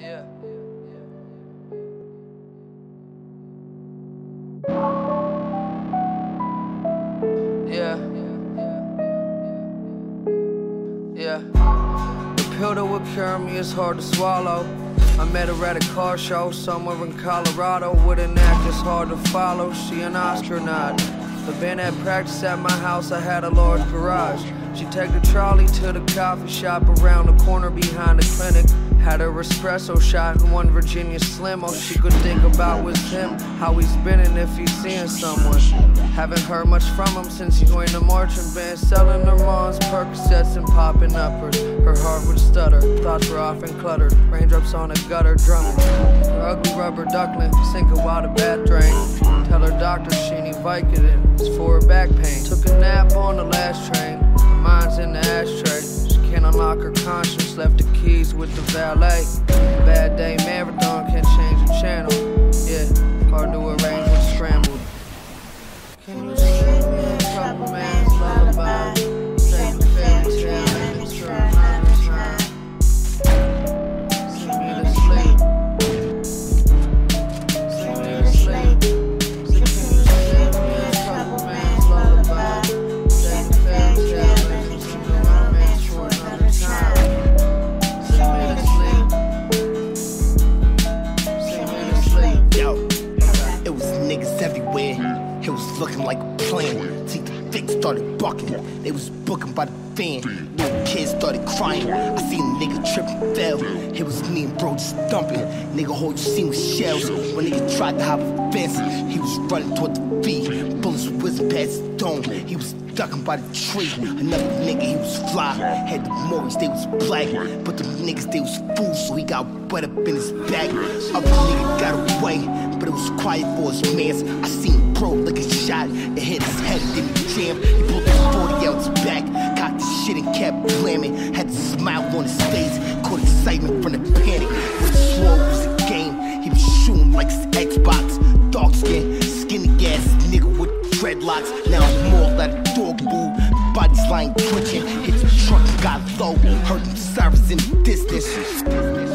Yeah. Yeah. Yeah. The pill that would cure me is hard to swallow. I met her at a car show somewhere in Colorado with an act that's hard to follow. She an astronaut. The band had practice at my house, I had a large garage. She'd take the trolley to the coffee shop around the corner behind the clinic. Had her espresso shot and one Virginia Slim. All she could think about was him, how he's been and if he's seeing someone. Haven't heard much from him since he joined the marching band, selling her mom's Percocets and popping uppers. Her heart would stutter, thoughts were often cluttered. Raindrops on a gutter drumming, her ugly rubber duckling, sinker while the bath drain. Tell her doctor she need Vicodin, it's for her back pain. Took a nap on the last train, her mind's in the ashtray. Can't unlock her conscience, left the keys with the valet. Bad day marathon, can't change the channel. Yeah, hard to arrange when scrambled. Can you sing me a trouble man's lullaby? Sing the fairy tale and it's your mind and time. Sing me to sleep. Sing me to sleep. Can you sing me a trouble man's lullaby? Sing the fairy tale and it's your mind and for another time. It was looking like a plan. See, the fix started bucking. They was booking by the fan. Little kids started crying. I seen a nigga trip and fell. It was me and bro just thumping. Nigga, hold you seen with shells. When nigga tried to hop a fence, he was running toward the feet. Bullets were whizzing past his dome. He was ducking by the tree. Another nigga, he was fly. Had the Morris, they was black. But the niggas, they was fools, so he got wet up in his bag. Other nigga got away, but it was quiet for his mans. I seen bro looking shot, it hit his head, didn't jam. He pulled that 40 ounce back, cocked the shit and kept blaming. Had a smile on his face, caught excitement from the panic. What he swore was a game, he was shooting like his Xbox. Dark skin, skinny ass nigga with dreadlocks. Now I'm more like a dog boo, bodies lying twitching. Hit the truck, got low, heard them sirens in the distance.